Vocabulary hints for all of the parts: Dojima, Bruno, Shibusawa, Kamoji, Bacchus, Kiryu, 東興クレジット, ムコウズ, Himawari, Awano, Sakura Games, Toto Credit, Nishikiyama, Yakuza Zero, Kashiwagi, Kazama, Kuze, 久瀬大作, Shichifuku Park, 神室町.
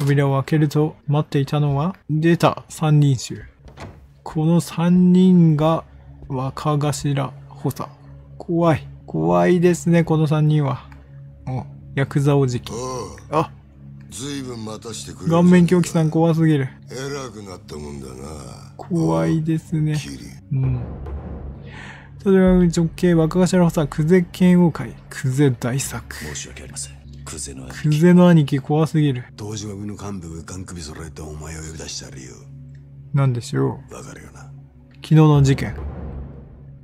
扉を開けると待っていたのは、出た3人衆。この3人が若頭補佐。怖い。怖いですね、この3人は。お、ヤクザおじき。あ、ずいぶん待たしてくれた。顔面狂気さん怖すぎる。偉くなったもんだな。怖いですね。うん。それは直系若頭補佐、久世剣王会。久世大作。申し訳ありません。久世の兄貴怖すぎる。当時は上の幹部がん首揃えたお前を呼び出した理由。なんでしょう。わかるよな。昨日の事件。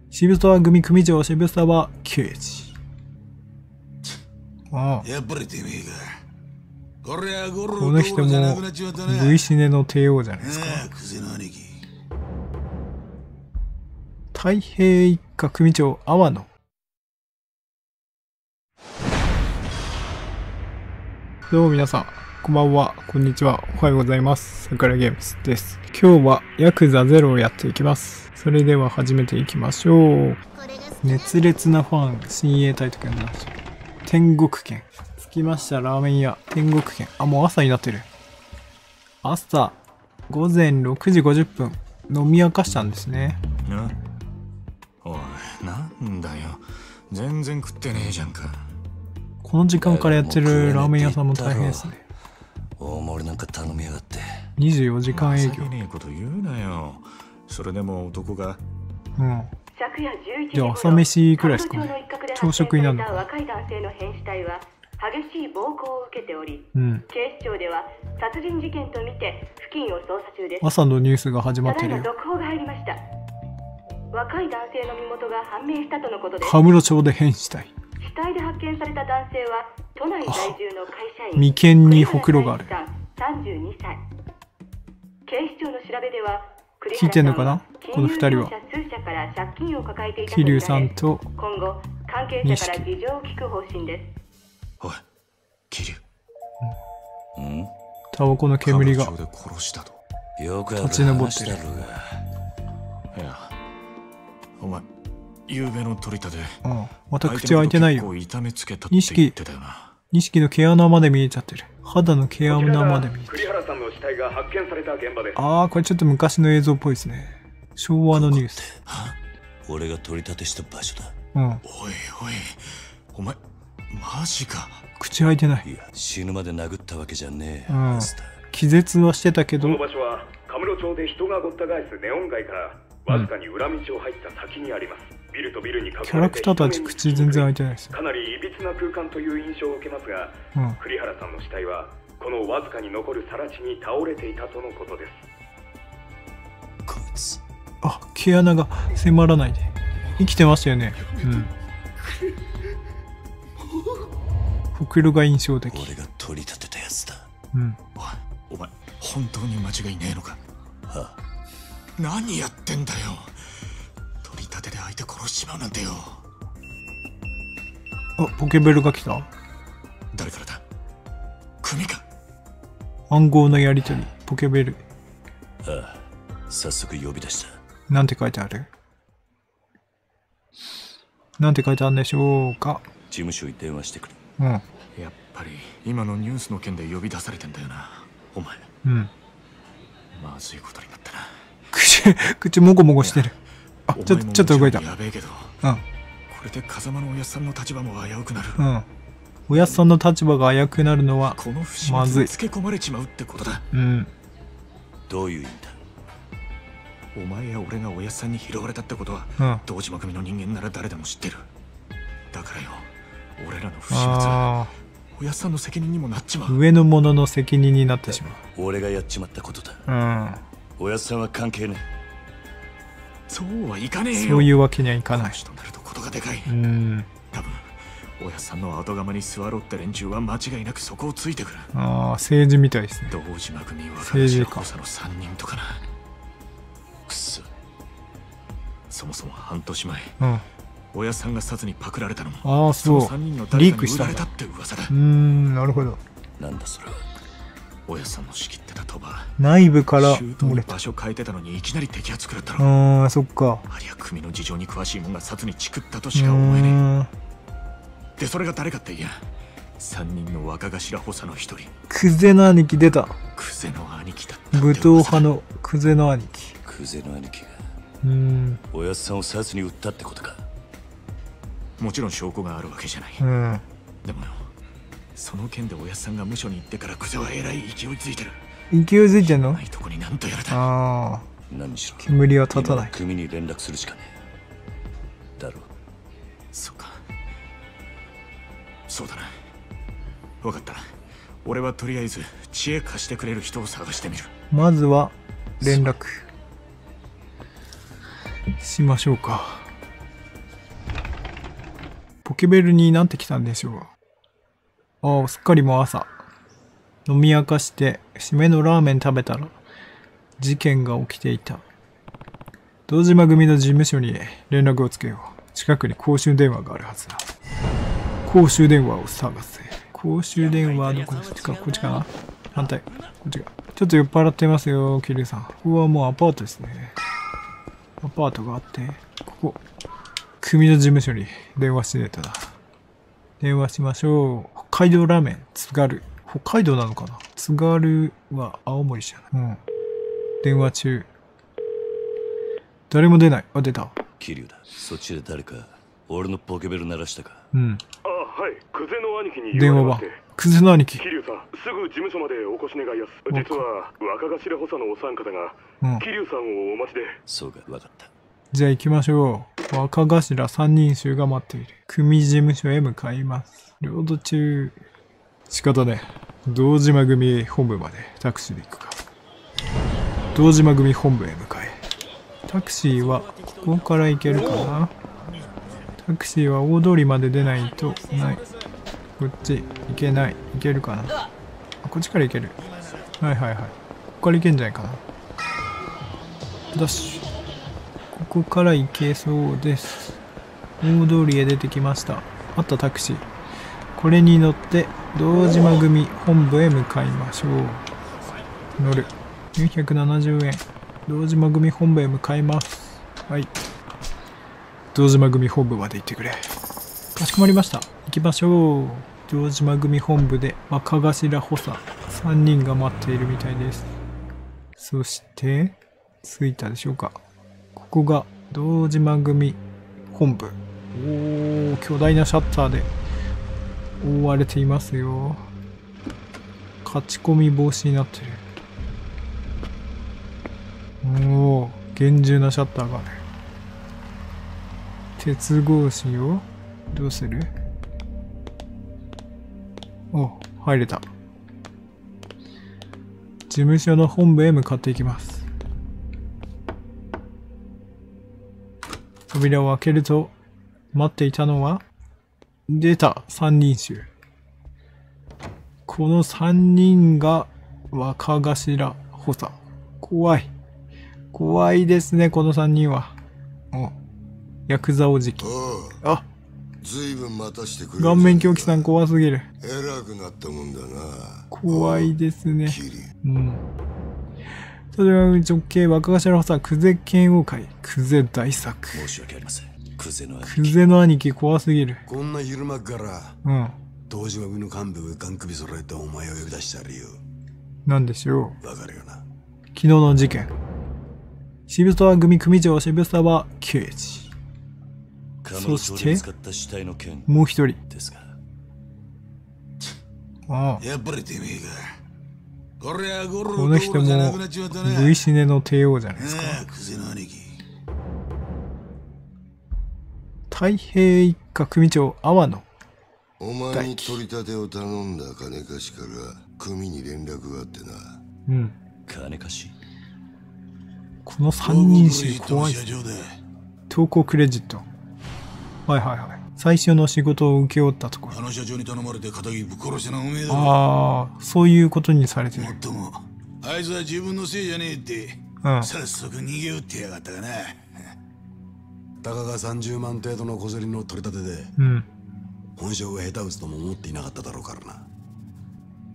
渋沢組組長渋沢刑事。ああ。やっぱりてめえが。この人も V シネの帝王じゃないですか。太平一家組長阿波野。どうも皆さん、こんばんは、こんにちは、おはようございます。さくらゲームズです。今日はヤクザゼロをやっていきます。それでは始めていきましょう。熱烈なファン、親衛隊とかになっちゃう。天国圏。着きました、ラーメン屋。天国圏。あ、もう朝になってる。朝、午前6時50分。飲み明かしたんですね。おい、なんだよ。全然食ってねえじゃんか。この時間からやってるラーメン屋さんも大変ですね。大盛りなんか頼みやがって。24時間営業。情けねえこと言うなよ。それでも男が。うん。じゃあ朝飯くらいですかね。朝食になるのか。激しい暴行を受けており、警視庁では殺人事件とみて付近を捜査中です。朝のニュースが始まってるよ。続報が入りました。若い男性の身元が判明したとのことです。羽室町で変死体。死体で発見された男性は都内在住の会社員。眉間にほくろがある。32歳。警視庁の調べでは。聞いてんのかな、この2人は。桐生さんと今後関係者から事情を聞く方針です。おい、桐生。うん。タバコの煙が立ち上ってる。いや、お前、ゆうべの取り立て。うん。また口開いてないよ。錦の毛穴まで見えちゃってる。肌の毛穴まで見えちゃってる。ああ、これちょっと昔の映像っぽいですね。昭和のニュース。俺が取り立てした場所だ。うん。おいおい、お前。マジか。口開いてない。死ぬまで殴ったわけじゃねえ。うん。気絶はしてたけど。この場所は、神室町で人がごった返すネオン街から、わずかに裏道を入った先にあります。ビルとビルに隠れて。キャラクターたち、口全然開いてないですよ。かなりいびつな空間という印象を受けますが、栗原さんの死体は、このわずかに残る更地に倒れていたとのことです。こいつ。あ、毛穴が迫らないで。生きてましたよね。うん。ほくろが印象的。俺が取り立てたやつだ。うん。お前、本当に間違いねえのか。はあ。何やってんだよ。取り立てで相手殺しちまうなんてよ。あ、ポケベルが来た。誰からだ。組か。暗号のやりとり、ポケベル。ああ、早速呼び出した。なんて書いてある。なんて書いてあるんでしょうか。事務所に電話してくる。うん、やっぱり今のニュースの件で呼び出されてんだよな、お前。うん。まずいことになったな。口もごもごしてる。あ、ちょっと動いた。やべえけど。うん。これで風間のおやさんの立場も危うくなる。うん。おやさんの立場が危うくなるのはまずい。つけ込まれちまうってことだ。うん。どういう意味だ。お前や俺がおやさんに拾われたってことは、堂島組の人間なら誰でも知ってる。だからよ。俺らの不始末はおやっさんの責任にもなっちまう。上の者の責任になってしまう。俺がやっちまったことだ。うん。おやっさんは関係ねえ。そうはいかねえよ。そういうわけにはいかない。人になるとことがでかい。うん。多分おやっさんの後釜に座ろうって連中は間違いなくそこをついてくる。ああ、政治みたいですね。堂島組は政治家の3人とかな。くそ。そもそも半年前。うん。おやさんが殺にパクられたのも。ああ、そう。リークしたんだ。なるほど。なんだそれは。おやさんの仕切ってた鳥羽。内部から漏れた。場所変えてたのにいきなり摘発くらったろ。ああ、そっか。ありゃ組の事情に詳しいもんが殺にチクったとしか思えねえ。で、それが誰かっていや。三人の若頭補佐の一人。クゼの兄貴出た。クゼの兄貴だった。武闘派のクゼの兄貴。クゼの兄貴が。おやっさんを殺に売ったってことか。もちろん証拠があるわけじゃない。でもその件でおやっさんが無所に行ってからクゼはえらい勢いづいてる。勢いづいてんの？ないとこになんとやらだ。ああ。何しろ。煙は立たない。組に連絡するしかねえ。だろう。そうか。そうだな。分かった。俺はとりあえず知恵貸してくれる人を探してみる。まずは連絡しましょうか。ポケベルになんて来たんでしょう。ああ、すっかりもう朝。飲み明かして締めのラーメン食べたら事件が起きていた。堂島組の事務所に連絡をつけよう。近くに公衆電話があるはずだ。公衆電話を探せ。公衆電話はどこですか？こっちかな。反対。こっちか。ちょっと酔っ払ってますよ、キリュウさん。ここはもうアパートですね。アパートがあって、ここ。組の事務所に電話しねえとな。電話しましょう。北海道ラーメン、津軽。北海道なのかな？津軽は青森じゃない。電話中。誰も出ない。あ、出た。キリュウだ。そっちで誰か、俺のポケベル鳴らしたか。はい、クゼの兄貴に電話は。クゼの兄貴。キリュウさん、すぐ事務所までお越し願いやす。実は若頭補佐のお三方がキリュウさんをお待ちで。そうか、わかった。じゃあ行きましょう。若頭三人衆が待っている。組事務所へ向かいます。領土中。仕方ね。堂島組本部までタクシーで行くか。堂島組本部へ向かえ。タクシーはここから行けるかな。タクシーは大通りまで出ないとない。こっち行けない。行けるかな。あ、こっちから行ける。はいはいはい。ここから行けんじゃないかな。ダッシュ。ここから行けそうです。大通りへ出てきました。あったタクシー。これに乗って、堂島組本部へ向かいましょう。乗る。970円。堂島組本部へ向かいます。はい。堂島組本部まで行ってくれ。かしこまりました。行きましょう。堂島組本部で若頭補佐3人が待っているみたいです。そして、着いたでしょうか。ここが堂島組本部。おお、巨大なシャッターで覆われていますよ。勝ち込み防止になってる。おお、厳重なシャッターがある。鉄格子をどうする？お、入れた。事務所の本部へ向かっていきます。扉を開けると待っていたのは出た三人衆。この三人が若頭補佐。怖い。怖いですね、この三人は。お。ヤクザおじき。あ、ずいぶん待たしてくれ。顔面狂気さん怖すぎる。偉くなったもんだな。怖いですね。それは直系若頭補佐クゼ剣王会クゼ大作。申し訳ありません。クゼの兄貴。クゼの兄貴怖すぎる。こんな昼間から。堂島組の幹部がん首揃えたお前を呼び出した理由。なんでしょう。わかるよな。昨日の事件。渋沢組組長渋沢刑事。そして、もう一人。ああ。この人も、Vシネの帝王じゃないですか。太平一家組長、阿波野。お前に取り立てを頼んだ金貸しから、組に連絡があってな。金貸し。この三人衆怖い。投稿クレジット。はいはいはい。最初の仕事を請け負ったところ。あの社長に頼まれて片桐ぶっ殺したのおめえだろ。ああ、そういうことにされてる。もっとも、あいつは自分のせいじゃねえって、早速逃げ打ってやがったかな。たかが30万程度の小銭の取り立てで、本性が下手打つとも思っていなかっただろうからな。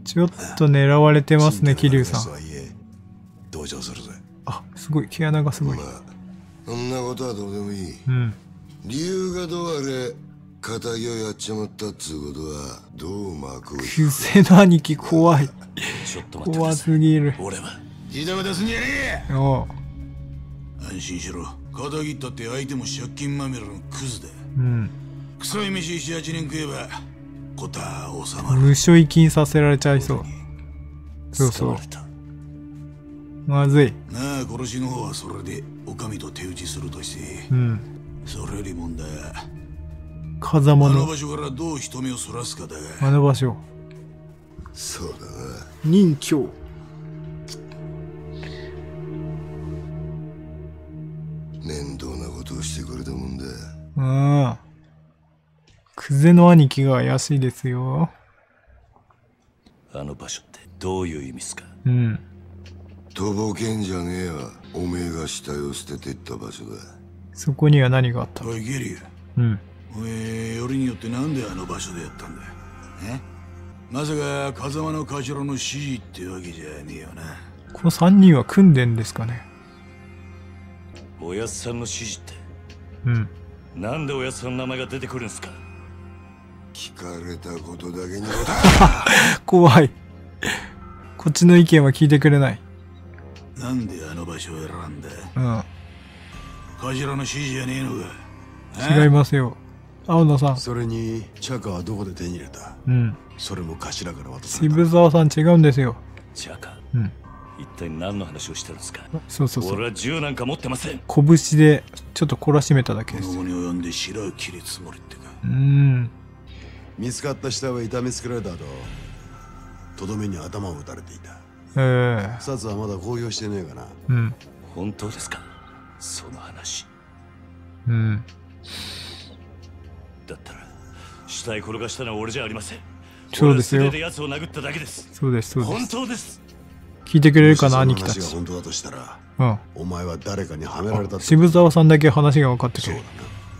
ちょっと狙われてますね、桐生さん。同情するぜ。あ、すごい、毛穴がすごい。そんなことはどうでもいい。理由がどうあれ、敵をやっちまったっつうことはどう幕を引く。癖の兄貴怖い。怖すぎる。俺は自動出すにやれ。おう。安心しろ。敵ったって相手も借金まみれのクズだ。うん。臭い飯1、8年食えばこた収まる。無償移金させられちゃいそう。そうそう。まずい。なあ、殺しの方はそれでお上と手打ちするとして。うん。それより問題は。風間の。あの場所からどう人目をそらすかだが。あの場所。そうだな。任侠。面倒なことをしてくれたもんだ。うん。クゼの兄貴が怪しいですよ。あの場所ってどういう意味すか。うん。とぼけんじゃねえわ。おめえが死体を捨ててった場所だ。そこには何があったの。おいゲリア。うん。おい、よりによってなんであの場所でやったんだ。え？まさか風間の頭の指示ってわけじゃねえよな。この3人は組んでんですかね。おやっさんの指示って。うん。なんでおやっさんの名前が出てくるんすか。聞かれたことだけに怖い。こっちの意見は聞いてくれない。なんであの場所を選んだ。うん。頭の指示じゃねえのか。違いますよ。青野さん。それに、チャカはどこで手に入れた。うん。それも頭から渡す。渋沢さん違うんですよ。チャカ。うん。一体何の話をしてるんですか。そうそうそう。俺は銃なんか持ってません。拳でちょっと懲らしめただけです。このに及んで白を切るつもりってか。見つかった死体は痛めつけられた後、とどめに頭を打たれていた。殺はまだ公表してねえかな。うん。本当ですか、その話。うん。だったら、死体転がしたのは俺じゃありません。そうですよ。奴を殴っただけです。そうです、そうです。本当です。聞いてくれるかな、兄貴たち。もしその話が本当だとしたら、うん。お前は誰かにはめられたって。渋沢さんだけ話が分かってくれる。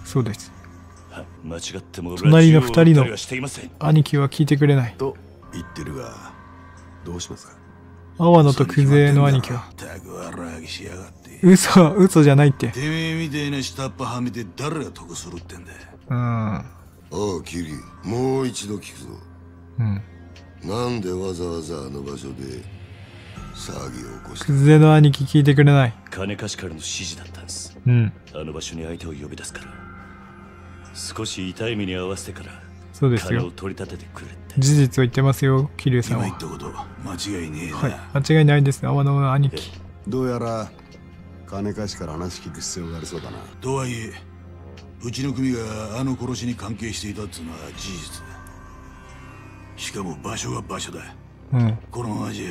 そうです。間違っても隣の2人の兄貴は聞いてくれないと言ってるが、どうしますか。阿野と久世の兄貴は嘘、嘘じゃないって。てめえみてえな下っ端はめて誰が得するってんだ。おうキリ、もう一度聞くぞ。うん。なんでわざわざあの場所で騒ぎを起こした。久世の兄貴聞いてくれない。金貸しからの指示だったんです。うん。あの場所に相手を呼び出すから。少し痛い目に合わせてから金を取り立ててくれって。事実を言ってますよ、桐生さんは。今言ったこと間違いねえな。はい、間違いないです、阿野の兄貴。どうやら金貸しから話聞く必要がありそうだな。とはいえ、うちの組があの殺しに関係していたっつうのは事実だ。しかも場所が場所だ。うん。このままじ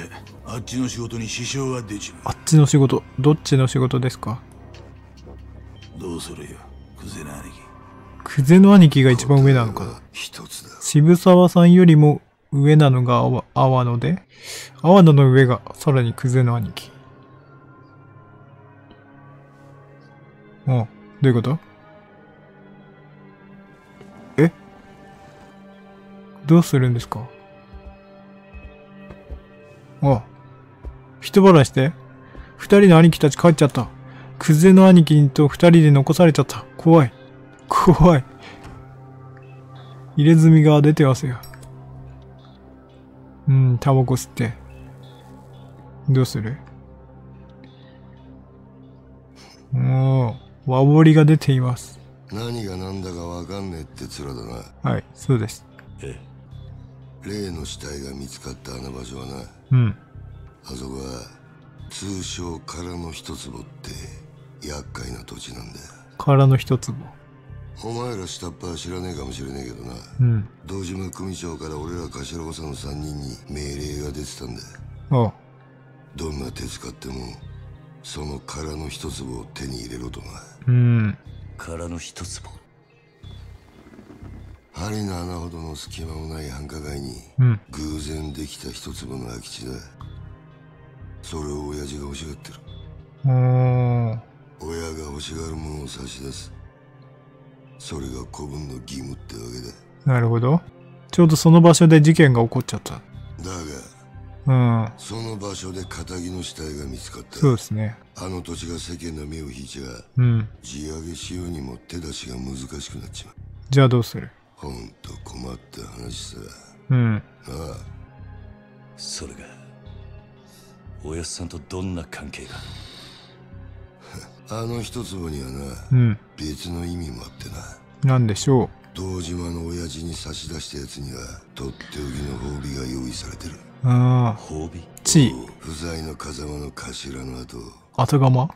ゃあっちの仕事に支障が出ちまう。あっちの仕事、どっちの仕事ですか。どうするよ、クゼの兄貴。久世の兄貴が一番上なのかな。渋沢さんよりも上なのが阿野で、阿野の上がさらに久世の兄貴。あ、どういうこと。え、どうするんですか。あ、人払いして二人の兄貴たち帰っちゃった。久世の兄貴と二人で残されちゃった。怖い怖い。入れ墨が出てますよ。うん、タバコ吸って。どうする？もう、和彫りが出ています。何が何だかわかんねえって面だな。はい、そうです。ええ。例の死体が見つかったあの場所はな。うん。あそこは、通称殻の一坪って、厄介な土地なんだよ。殻の一坪。お前ら下っ端は知らねえかもしれねえけどな、うん、堂島組長から俺ら頭補佐の3人に命令が出てたんだ。ああ、どんな手使ってもその殻の一粒を手に入れろとな。うん、殻の一粒。針の穴ほどの隙間もない繁華街に偶然できた一粒の空き地だ。それを親父が欲しがってる。うん、親が欲しがるものを差し出す、それが子分の義務ってわけだ。なるほど。ちょうどその場所で事件が起こっちゃった。だが、うん、その場所で敵の死体が見つかった。そうですね。あの土地が世間の目を引いちゃ、うん、地上げしようにも手出しが難しくなっちまう。じゃあどうする。ほんと困った話さ。なあ、それがおやっさんとどんな関係が？あの一粒にはな、別の意味もあってな。なんでしょう。堂島の親父に差し出したやつにはとっておきの褒美が用意されてる。ああ、褒美。地位不在の風間の頭の後、後釜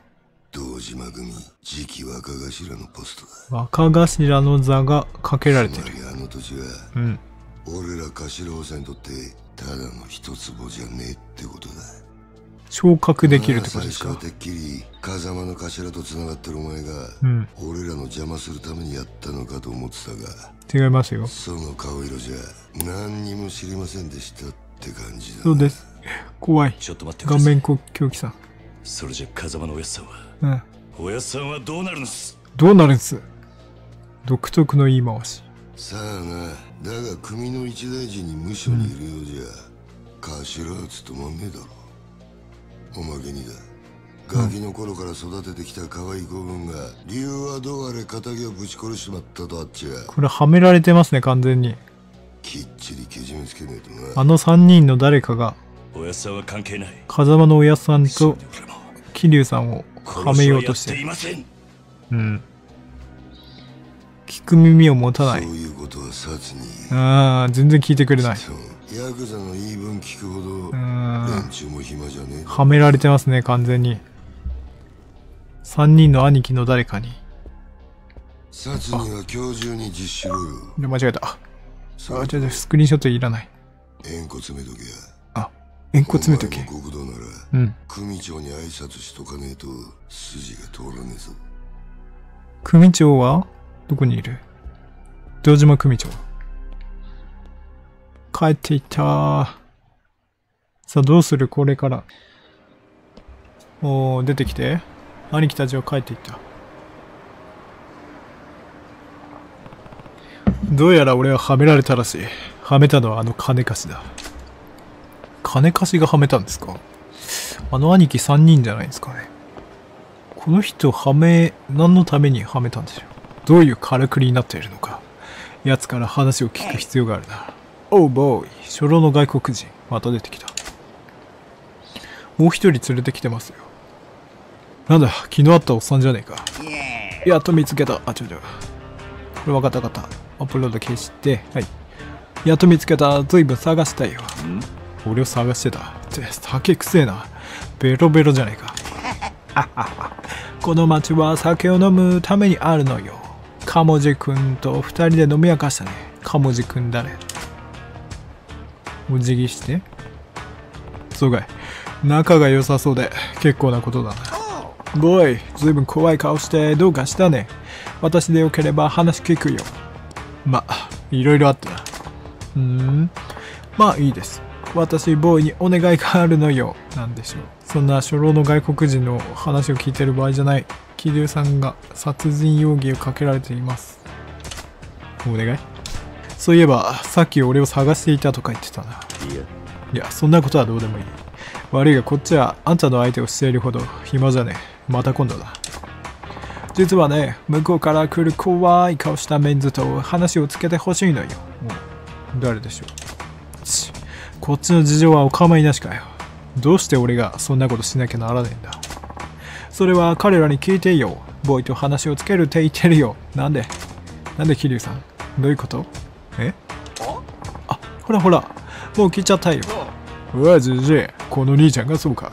堂島組次期若頭のポストだ。若頭の座がかけられてる。つまりあの土地は、俺ら頭補佐にとってただの一坪じゃねえってことだ。昇格できるってことですか。最初はてっきり風間の頭とつながってるお前が、俺らの邪魔するためにやったのかと思ってたが、違いますよ。その顔色じゃ何にも知りませんでしたって感じだ。そうです。怖い。ちょっと待ってください。顔面狂気さん。それじゃ風間のおやっさんは、おやっさんはどうなるんす？どうなるんす。独特の言い回し。さあな、だが組の一大事に無所にいるようじゃ、頭は務まんねえだろ。おまけにだ、ガキの頃から育ててきた可愛い子分が、理由はどうあれ仇をぶち殺しまったとあっちゃ。これはめられてますね、完全に。きっちりけじめつけないとな。あの三人の誰かが、おやっさんは関係ない、風間のおやっさんと桐生さんをはめようとしてる。聞く耳を持たない。そういうことは殺に。ああ、全然聞いてくれない。ヤクザの言い分聞くほど連中も暇じゃねえ。はめられてますね、完全に。3人の兄貴の誰かに。殺には今日中に実施しろよ。間違えた。スクリーンショットいらない。円弧詰めとけや。あ、円弧詰めとけ。極道なら、組長に挨拶しとかねえと筋が通らねえぞ。組長はどこにいる？堂島組長。帰っていったー。さあどうする、これから。おー、出てきて。兄貴たちは帰っていった。どうやら俺ははめられたらしい。はめたのはあの金貸しだ。金貸しがはめたんですか。あの兄貴3人じゃないですかね。この人はめ、何のためにはめたんでしょう。どういうからくりになっているのか。奴から話を聞く必要があるな。オーボーイ、初老の外国人。また出てきた。もう一人連れてきてますよ。なんだ、昨日会ったおっさんじゃねえか。やっと見つけた。あ、ちょ。これ分かった分かった。アップロード消して、はい。やっと見つけた。ずいぶん探したよ。俺を探してた。酒くせえな。ベロベロじゃねえか。この町は酒を飲むためにあるのよ。カモジ君と二人で飲み明かしたね。カモジ君誰？お辞儀して。そうかい、仲が良さそうで結構なことだな。ボーイ、ずいぶん怖い顔してどうかしたね。私でよければ話聞くよ。まあいろいろあったな。まあいいです。私ボーイにお願いがあるのよ。なんでしょう。そんな初老の外国人の話を聞いてる場合じゃない。桐生さんが殺人容疑をかけられています。お願い。そういえばさっき俺を探していたとか言ってたな。いやそんなことはどうでもいい。悪いがこっちはあんたの相手をしているほど暇じゃねえ。また今度だ。実はね、向こうから来る怖い顔したメンズと話をつけてほしいのよ。誰でしょう。こっちの事情はお構いなしかよ。どうして俺がそんなことしなきゃならねえんだ。それは彼らに聞いていいよ。ボーイと話をつけるって言ってるよ。なんで桐生さん、どういうこと。あ、ほらほら、もう聞いちゃったよ。うわ、じじい、この兄ちゃんがそうか。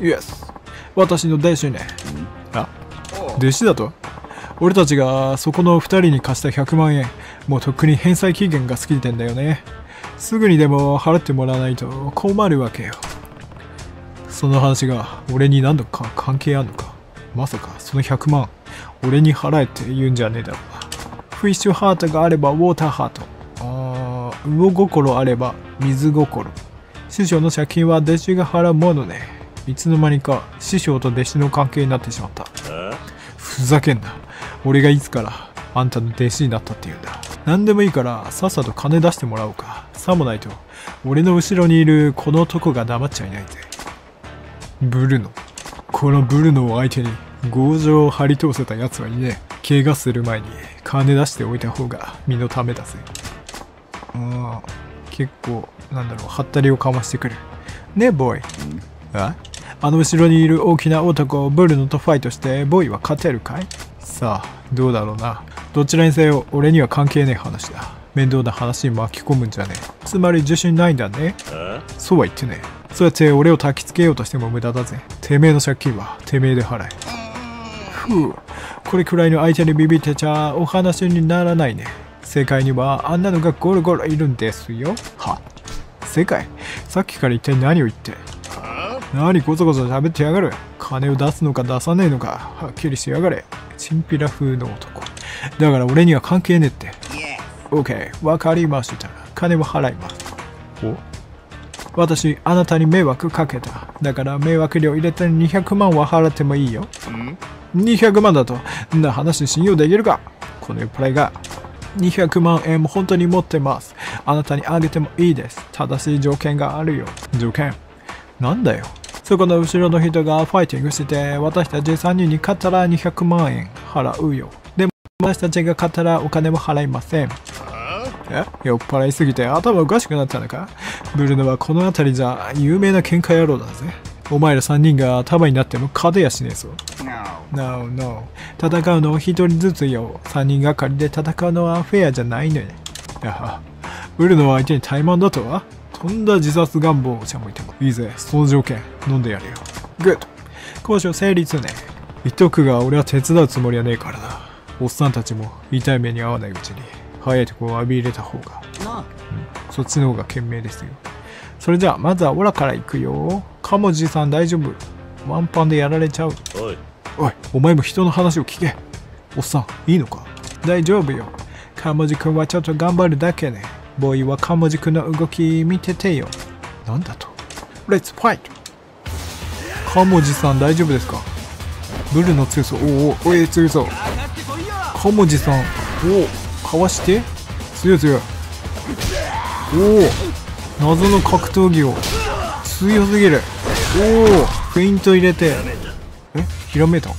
イエス、私の弟子ね。あ、弟子だと。俺たちがそこの2人に貸した100万円、もうとっくに返済期限が過ぎてんだよね。すぐにでも払ってもらわないと困るわけよ。その話が俺に何度か関係あんのか。まさかその100万俺に払えって言うんじゃねえだろうな。フィッシュハートがあればウォーターハート。ああ、魚心あれば水心。師匠の借金は弟子が払うものね。いつの間にか師匠と弟子の関係になってしまった。ふざけんな。俺がいつからあんたの弟子になったって言うんだ。何でもいいからさっさと金出してもらおうか。さもないと俺の後ろにいるこの男が黙っちゃいないぜ。ブルノ。このブルノを相手に強情を張り通せたやつはいねえ。怪我する前に金出しておいた方が身のためだぜ。ああ、結構なんだろう、はったりをかましてくるねえボーイ。あ、あの後ろにいる大きな男ブルノとファイトしてボーイは勝てるかい？さあどうだろうな。どちらにせよ俺には関係ねえ話だ。面倒な話に巻き込むんじゃねえ。つまり自信ないんだね。そうは言ってねえ。そうやって俺を焚きつけようとしても無駄だぜ。てめえの借金はてめえで払え。ふう、これくらいの相手にビビってちゃお話にならないね。世界にはあんなのがゴロゴロいるんですよ。は世界、さっきから一体何を言って、何ごそごそ喋ってやがる。金を出すのか出さねえのかはっきりしやがれ。チンピラ風の男だから俺には関係ねえって。 OK わかりました。金は払います。お、私あなたに迷惑かけた。だから迷惑料入れて200万は払ってもいいよ。200万だとんな話信用できるか。この酔っ払いが200万円も本当に持ってます。あなたにあげてもいいです。正しい条件があるよ。条件なんだよ。そこの後ろの人がファイティングして私たち3人に勝ったら200万円払うよ。でも私たちが勝ったらお金も払いません。え、酔っ払いすぎて頭おかしくなったのか。ブルノはこの辺りじゃ有名な喧嘩野郎だぜ。お前ら3人が束になっても勝てやしねえぞ。No, no. 戦うのを1人ずつよ。3人がかりで戦うのはフェアじゃないのよ。ブルノは相手に怠慢だとは。とんだ自殺願望をちゃもいてもいいぜ。その条件飲んでやるよ。グッド、交渉成立ね。言っとくが俺は手伝うつもりはねえからな。おっさんたちも痛い目に遭わないうちに早いとこを浴び入れた方が、うん、そっちの方が賢明ですよ。それじゃあまずはオラから行くよ。カモジさん大丈夫？ワンパンでやられちゃう。おいおい、お前も人の話を聞け。おっさんいいのか？大丈夫よ。カモジ君はちょっと頑張るだけね。ボーイはカモジ君の動き見ててよ。なんだと？レッツファイト。カモジさん大丈夫ですか？ブルの強さ、おお、強そう。カモジさん、おお、かわして。強い強い。おお、謎の格闘技を。強すぎる。おお、フェイント入れて。え、ひらめいた。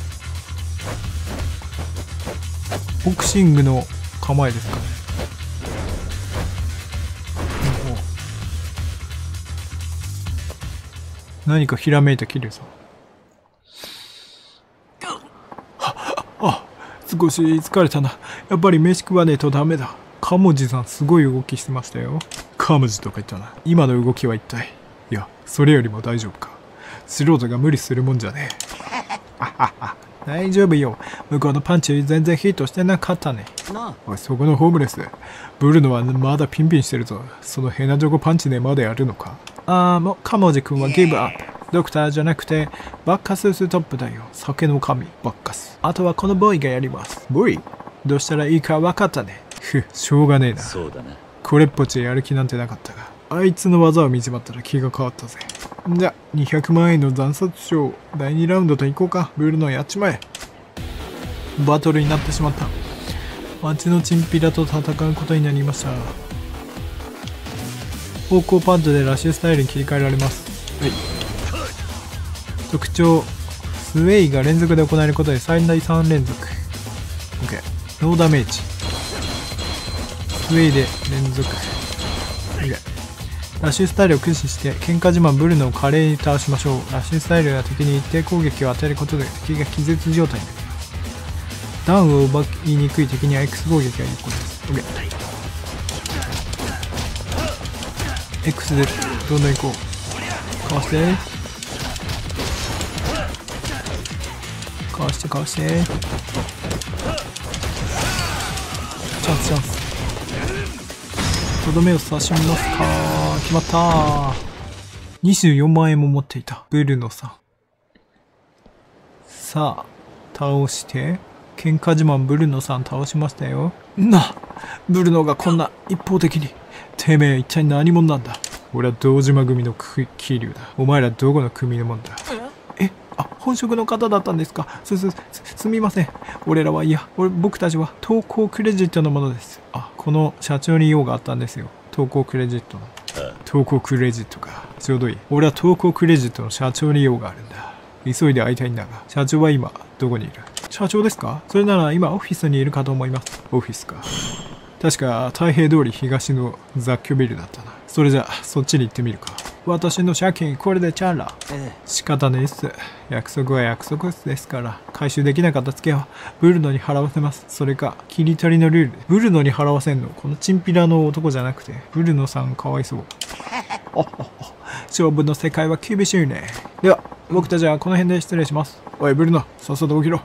ボクシングの構えですかね。何かひらめいた桐生さん。あ、少し疲れたな。やっぱり飯食わねえとダメだ。カモジさんすごい動きしてましたよ。カモジとか言ったな。今の動きは一体。いや、それよりも大丈夫か。素人が無理するもんじゃねえ。大丈夫よ。向こうのパンチ全然ヒットしてなかったね。おい、そこのホームレス。ブルノはまだピンピンしてるぞ。そのヘナジョコパンチでまだやるのか。ああ、もうカモジ君はギブアップ。ドクターじゃなくてバッカスストップだよ。酒の神バッカス。あとはこのボーイがやります。ボーイどうしたらいいか分かったね。ふっ、しょうがねえな。そうだね。これっぽっちやる気なんてなかったが、あいつの技を見ちまったら気が変わったぜ。じゃ200万円の惨殺賞第2ラウンドといこうか。ブルノやっちまえ。バトルになってしまった。町のチンピラと戦うことになりました。方向パンチでラッシュスタイルに切り替えられます。はい、特徴スウェイが連続で行えることで最大3連続。 OK ノーダメージ。スウェイで連続。 OK ラッシュスタイルを駆使して喧嘩自慢ブルノを華麗に倒しましょう。ラッシュスタイルや敵に一定攻撃を与えることで敵が気絶状態になります。ダウンを奪いにくい敵には X 攻撃が有効です。 OK X でどんどん行こう。かわしてかわしてかわして。チャンスチャンス。とどめを刺しますか。決まった。24万円も持っていたブルノさん。さあ倒して喧嘩自慢ブルノさん倒しましたよ。なブルノがこんな一方的に。てめえ一体何者なんだ。俺は堂島組の桐生だ。お前らどこの組のもんだ。え、あ、本職の方だったんですか。すみません。俺らは、いや、僕たちは投稿クレジットのものです。あ、この社長に用があったんですよ。投稿クレジットの。投稿クレジットか、ちょうどいい。俺は投稿クレジットの社長に用があるんだ。急いで会いたいんだが、社長は今どこにいる。社長ですか？それなら今オフィスにいるかと思います。オフィスか。確か太平通り東の雑居ビルだったな。それじゃあそっちに行ってみるか。私の借金これでチャラ。仕方ねえっす。約束は約束ですから。回収できなかったツケはブルノに払わせます。それか切り取りのルールでブルノに払わせんの。このチンピラの男じゃなくてブルノさんかわいそう。勝負の世界は厳しいね。では僕たちはこの辺で失礼します。おいブルノ、さっさと起きろ。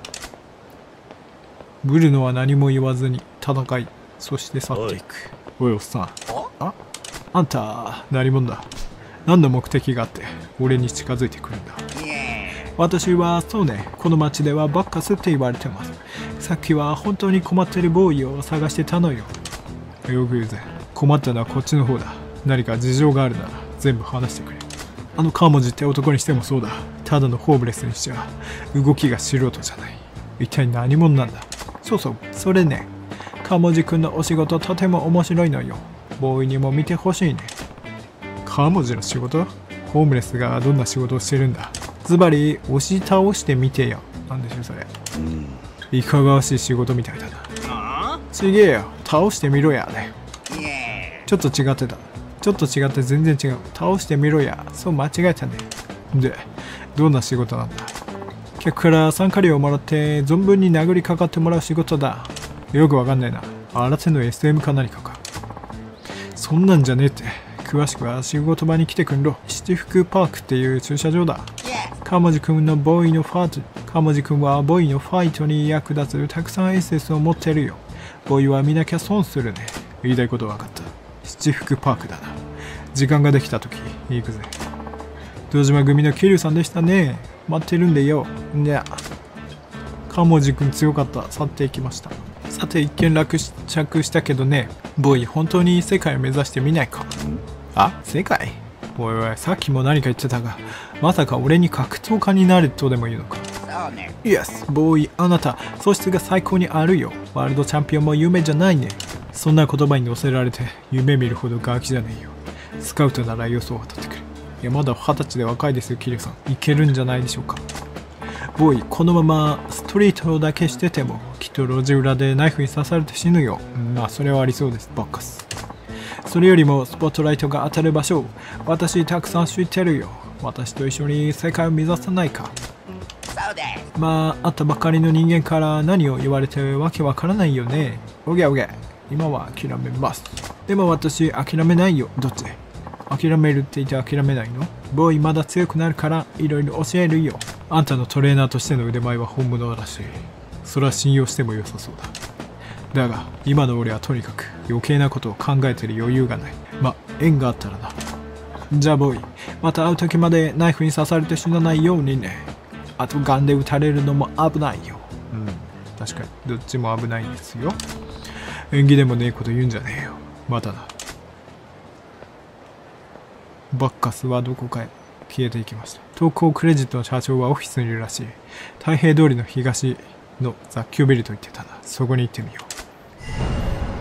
ブルノは何も言わずに戦い、そして去っていく。おいおっさん、あんた何者だ。何の目的があって俺に近づいてくるんだ。私はそうね、この町ではバッカスって言われてます。さっきは本当に困ってるボーイを探してたのよ。よく言うぜ。困ったのはこっちの方だ。何か事情があるなら全部話してくれ。あのカーモジって男にしてもそうだ。ただのホームレスにしちゃ動きが素人じゃない。一体何者なんだ。そうそう、それね。カーモジ君のお仕事とても面白いのよ。ボーイにも見てほしいね。カーモジの仕事？ホームレスがどんな仕事をしてるんだ。ズバリ押し倒してみてよ。なんでしょそれ。いかがわしい仕事みたいだな。ちげえよ、倒してみろやね。ちょっと違ってた。ちょっと違って全然違う。倒してみろや。そう間違えたね。で、どんな仕事なんだ。客から参加料をもらって存分に殴りかかってもらう仕事だ。よくわかんないな。新手の SM か何かか。そんなんじゃねえって。詳しくは仕事場に来てくんろ。七福パークっていう駐車場だ。カモジ君のボーイのファート。カモジ君はボーイのファイトに役立つたくさん SS を持ってるよ。ボーイは見なきゃ損するね。言いたいこと分かった。七福パークだな。時間ができた時行くぜ。堂島組の桐生さんでしたね。待ってるんでよ。じゃあカモジ君強かった。去っていきました。さて一見落着したけどね。ボーイ本当に世界を目指してみないか。あ、世界？おいおい、さっきも何か言ってたが、まさか俺に格闘家になれとでも言うのか。そうね。イエス、ボーイ、あなた、素質が最高にあるよ。ワールドチャンピオンも夢じゃないね。そんな言葉に乗せられて、夢見るほどガキじゃねえよ。スカウトなら予想を当たってくれ。いや、まだ20歳で若いですよ、キリュウさん。いけるんじゃないでしょうか。ボーイ、このままストリートだけしてても、きっと路地裏でナイフに刺されて死ぬよ。まあ、それはありそうです。バカス。それよりもスポットライトが当たる場所、私たくさん知ってるよ。私と一緒に世界を目指さないか。まあ、会ったばかりの人間から何を言われてわけわからないよね。おげおげ、今は諦めます。でも私、諦めないよ。どっち？諦めるって言って諦めないの？ボーイまだ強くなるから、いろいろ教えるよ。あんたのトレーナーとしての腕前は本物らしい。それは信用しても良さそうだ。だが今の俺はとにかく余計なことを考えてる余裕がない。ま、縁があったらな。じゃあボーイ、また会う時までナイフに刺されて死なないようにね。あとガンで撃たれるのも危ないよ。確かにどっちも危ないんですよ。縁起でもねえこと言うんじゃねえよ。またな。バッカスはどこかへ消えていきました。投稿クレジットの社長はオフィスにいるらしい。太平通りの東の雑居ビルと言ってたな。そこに行ってみよう。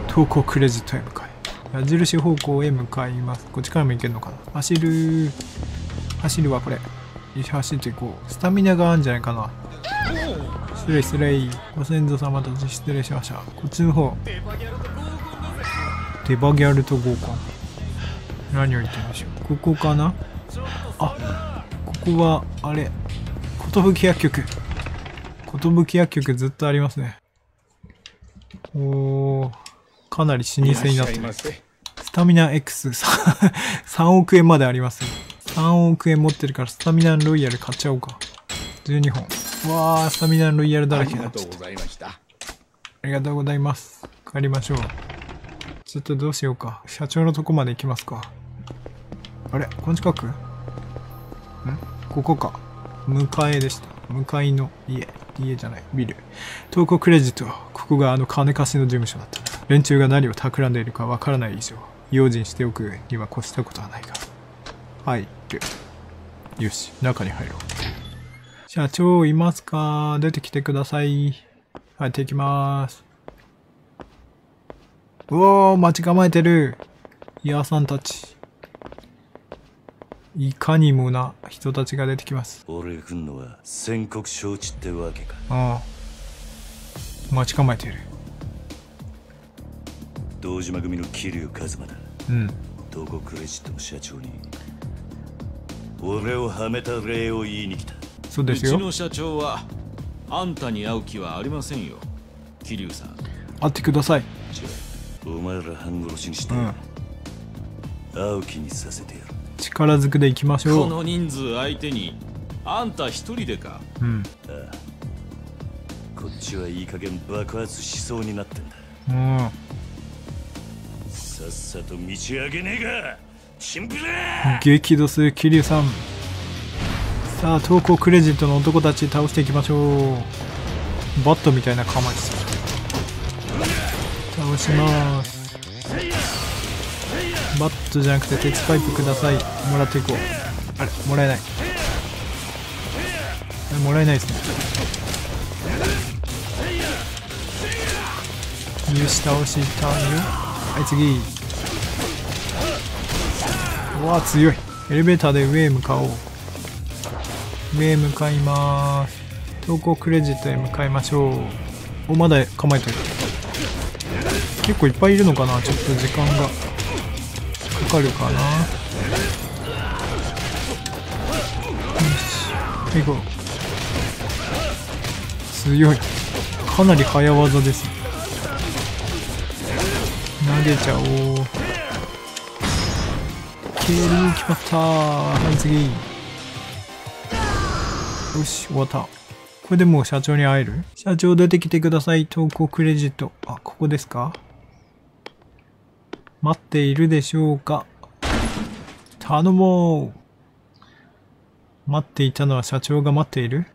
投稿クレジットへ向かい、矢印方向へ向かいます。こっちからも行けるのかな。走るわ、これ。走っていこう。スタミナがあるんじゃないかな。失礼。ご先祖様たち失礼しました。こっちの方。デバギャルと合コン。何を言ってるんでしょう。ここかな。あ、ここは、あれ。寿薬局。寿薬局ずっとありますね。おー。かなり老舗になってます。スタミナ X 3億円まであります。3億円持ってるからスタミナロイヤル買っちゃおうか。12本。わー、スタミナロイヤルだらけになっちゃった。ありがとうございます。帰りましょう。ちょっとどうしようか。社長のとこまで行きますか。あれ、この近く？ん？ここか。向かいでした。向かいの家じゃない、ビル。投稿クレジット。ここがあの金貸しの事務所だった。連中が何を企んでいるかわからない以上、用心しておくには越したことはないが。入る。よし、中に入ろう。社長、いますか？出てきてください。入っていきまーす。うおー、待ち構えてる。イアさんたち。いかにもな人たちが出てきます。俺が来んのは、宣告承知ってわけか。ああ。待ち構えている。堂島組の桐生一馬だ。うん。東郷クレジットの社長に俺をはめた礼を言いに来た。そうですよ。うちの社長はあんたに会う気はありませんよ、桐生さん。会ってください。じゃあお前ら半殺しにして、会う気にさせてやる。力ずくでいきましょう。この人数相手にあんた一人でか。うん。ああ、こっちはいい加減爆発しそうになってんだ。うん。さっさと道上げねえか、チンピラ。激怒する桐生さん。さあ、東郷クレジットの男たち倒していきましょう。バットみたいな構えする。倒します。バットじゃなくて鉄パイプください。もらっていこう。あれ、もらえない。もらえないですね。よし、倒したよ。はい、次。うわ、強い。エレベーターで上へ向かおう。上へ向かいまーす。東郷クレジットへ向かいましょう。お、まだ構えてる。結構いっぱいいるのかな。ちょっと時間がかかるかな。よし、行こう。強い。かなり早技です。投げちゃおう。蹴り決まった。はい、次。よし、終わった。これでもう社長に会える？社長出てきてください。東郷クレジット。あ、ここですか？待っているでしょうか。頼もう。待っていたのは社長が待っている。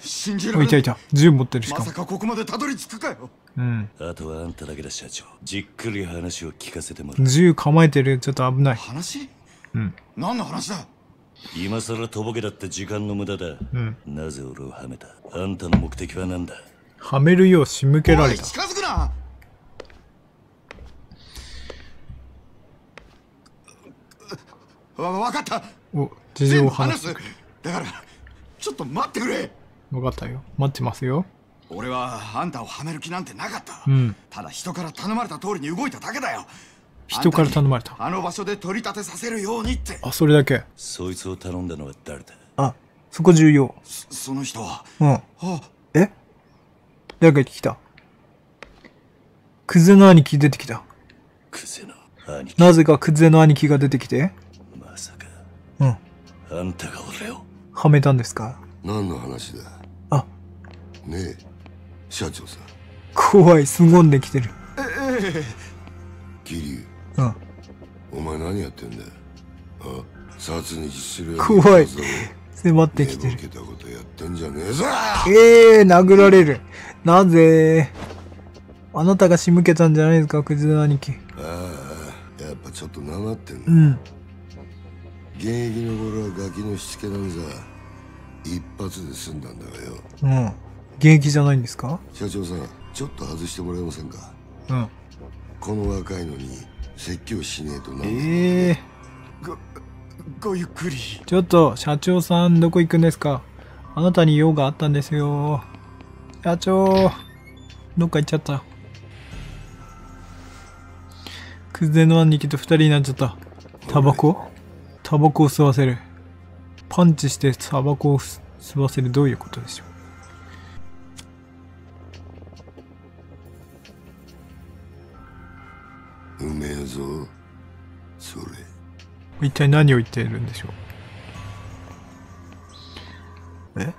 信じられない。いたいた。銃持ってるしかも。まさかここまでたどり着くかよ。うん。あとはあんただけだ、社長。じっくり話を聞かせてもらう。銃構えてる。ちょっと危ない。話？うん。何の話だ？今さらとぼけだって時間の無駄だ。うん。なぜ俺をはめた？あんたの目的は何だ？はめるよう仕向けられた。近づくな。わかった。お、事情を話す。だから、ちょっと待ってくれ。わかったよ。待ってますよ。俺はあんたをはめる気なんてなかった。うん。ただ人から頼まれた通りに動いただけだよ。人から頼まれた。あの場所で取り立てさせるようにって。あ、それだけ。そいつを頼んだのは誰だ？あ、そこ重要。その人は。うん。あ、え？誰か来てきた。クゼの兄貴出てきた。クゼの兄貴。なぜかクゼの兄貴が出てきて。うん、あんたが俺をはめたんですか？何の話だ？あ、ねえ、社長さん。怖い、凄んできてる。桐生。うん。お前何やってんだ？あ、殺に実するやつ。怖い。迫ってきてる。受けたことやってんじゃねえぞ。殴られる。なぜ？あなたが仕向けたんじゃないですか、クズの兄貴。ああ、やっぱちょっとなまってんの。うん。現役の頃はガキのしつけなんざ一発で済んだんだがよ。うん。現役じゃないんですか？社長さん、ちょっと外してもらえませんか？うん。この若いのに説教しねえとな。ごゆっくり。ちょっと社長さん、どこ行くんですか？あなたに用があったんですよ。社長、どっか行っちゃった。クゼの兄貴と二人になっちゃった。タバコ？タバコを吸わせる。パンチしてタバコを吸わせる。どういうことでしょう。うめえぞ、それ。一体何を言っているんでしょう。え？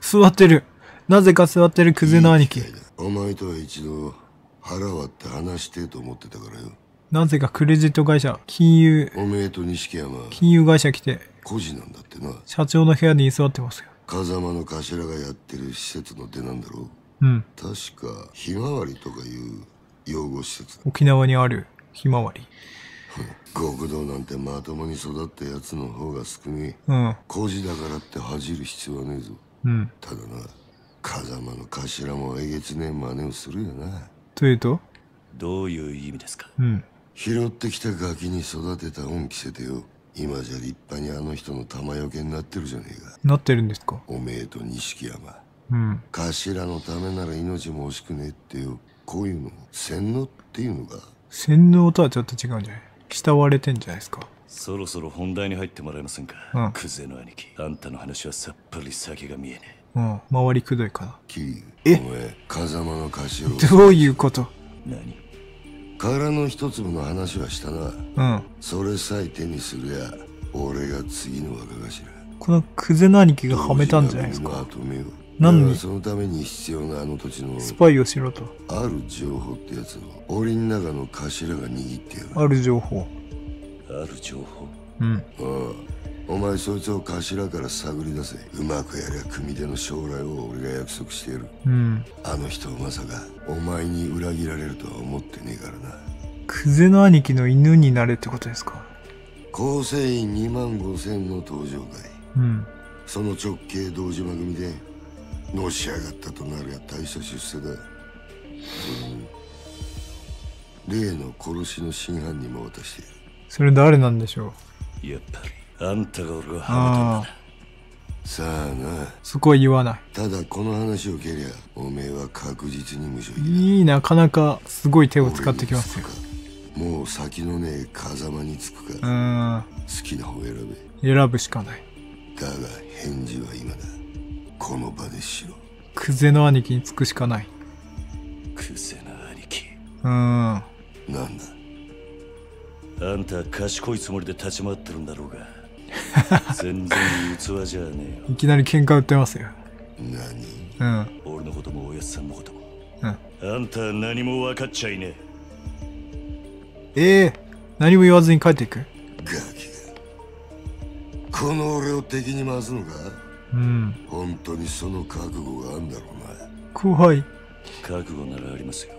座ってる。なぜか座ってるクズの兄貴。お前とは一度腹割って話してと思ってたからよ。なぜかクレジット会社、金融、おめえと錦山、金融会社来て、個人なんだってな。社長の部屋に居座ってますよ。風間の頭がやってる施設の出なんだろう。うん。確か、ひまわりとかいう養護施設。沖縄にある、ひまわり。極道なんてまともに育ったやつの方が少ねえ。うん。孤児だからって恥じる必要はねえぞ。うん。ただな、風間の頭もえげつねえ真似をするよな。というと？どういう意味ですか？うん。拾ってきたガキに育てた恩着せてよ。今じゃ立派にあの人の玉よけになってるじゃねえか。なってるんですか？おめえと錦山。うん、頭のためなら命も惜しくねっていう、こういうの洗脳っていうのが。洗脳とはちょっと違うんじゃない？慕われてんじゃないですか。そろそろ本題に入ってもらえませんか。うん、クゼの兄貴、あんたの話はさっぱり先が見えねえ。うん、周りくどいかな。キリン、お前風間の頭を。どういうこと？何？殻の一粒の話はしたな。うん、それさえ手にするや俺が次の若頭。このクゼの兄貴がはめたんじゃないですか。何に？そのために必要なあの土地のスパイをしろと。ある情報ってやつを檻の中の頭が握ってやる。ある情報。ある情報。うん。ああ、お前そいつを頭から探り出せ。うまくやりゃ組手の将来を俺が約束してやる。うん。あの人をまさかお前に裏切られるとは思ってねえからな。クゼの兄貴の犬になれってことですか。構成員25000の登場会。うん、その直系堂島組でのし上がったとなるや大した出世だ。例の殺しの真犯人も渡している。それ誰なんでしょう。やっぱりあんたが俺をはめたんだ。さあな、そこは言わない。ただこの話を受けりゃおめえは確実に無所謂だ。いい、なかなかすごい手を使ってきますよ。もう先のねえ風間につくか。好きな方選べ。選ぶしかない。だが返事は今だ。この場でしろ。クゼの兄貴につくしかない。クゼの兄貴。なんだ。あんた賢いつもりで立ち回ってるんだろうが。全然器じゃねえよ。いきなり喧嘩売ってますよ。何？うん。俺のこともおやつさんのことも。うん。あんた何も分かっちゃいねえ。何も言わずに帰っていく。ガキ。この俺を敵に回すのか。うん。本当にその覚悟があるんだろうな。怖い。覚悟ならありますよ。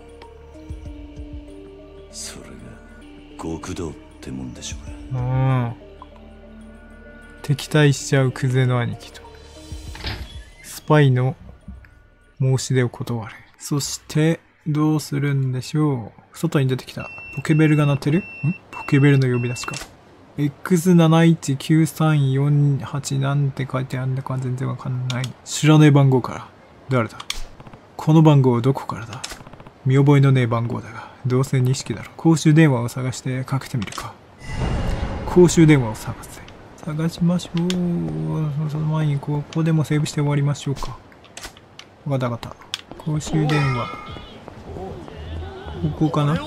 それが極道ってもんでしょうか。敵対しちゃうクゼの兄貴とスパイの申し出を断れ。そしてどうするんでしょう。外に出てきた。ポケベルが鳴ってる？ん？ポケベルの呼び出しか。X719348 なんて書いてあるんだか全然わかんない。知らねえ番号から。誰だこの番号。どこからだ。見覚えのねえ番号だがどうせ錦だろ。公衆電話を探してかけてみるか。公衆電話を探せ。探しましょう。その前にここでもセーブして終わりましょうか。わかったわかった。公衆電話ここかな。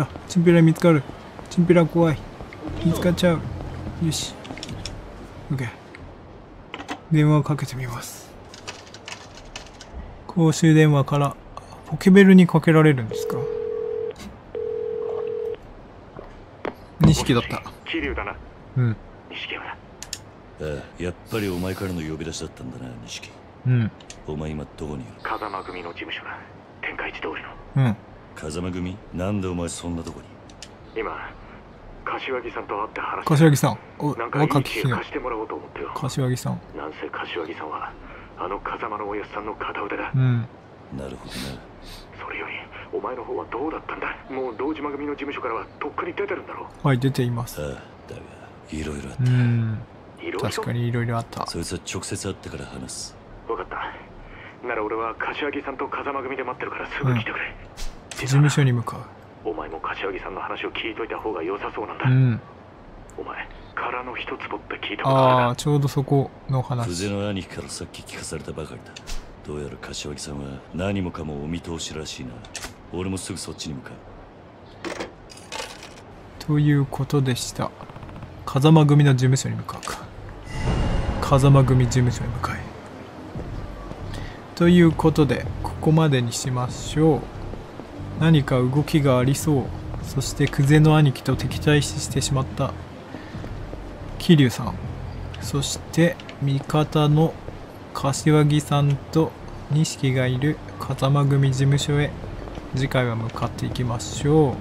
あ、チンピラ見つかる。チンピラ怖い。見つかっちゃう。よし。OK。電話をかけてみます。公衆電話からポケベルにかけられるんですか。錦だった。桐生だな。うん。錦山だ。ああ、やっぱりお前からの呼び出しだったんだな、錦。うん。お前今どこにいる？風間組の事務所だ。天下一通りの。うん。風間組、なんでお前そんなとこに。今柏木さんと会って話して。柏木さん、お若き日の柏木さん。なんせ柏木さんはあの風間のおやすさんの片腕だ。うん、なるほどな。それよりお前の方はどうだったんだ。もう堂島組の事務所からはとっくに出てるんだろう。はい、出ています。ああ、だがいろいろあった。うん、確かにいろいろあった。そいつは直接会ってから話す。分かった。なら俺は柏木さんと風間組で待ってるからすぐ来てくれ。事務所に向かう。お前も柏木さんの話を聞いといた方が良さそうなんだ。うん。お前、殻の一つぼって聞いたことある。ああ、ちょうどそこの話。藤の兄貴からさっき聞かされたばかりだ。どうやら柏木さんは何もかもお見通しらしいな。俺もすぐそっちに向かう。ということでした。風間組の事務所に向かうか。風間組事務所に向かい。ということで、ここまでにしましょう。何か動きがありそう。そしてクゼの兄貴と敵対してしまった桐生さん、そして味方の柏木さんと錦がいる風間組事務所へ次回は向かっていきましょう。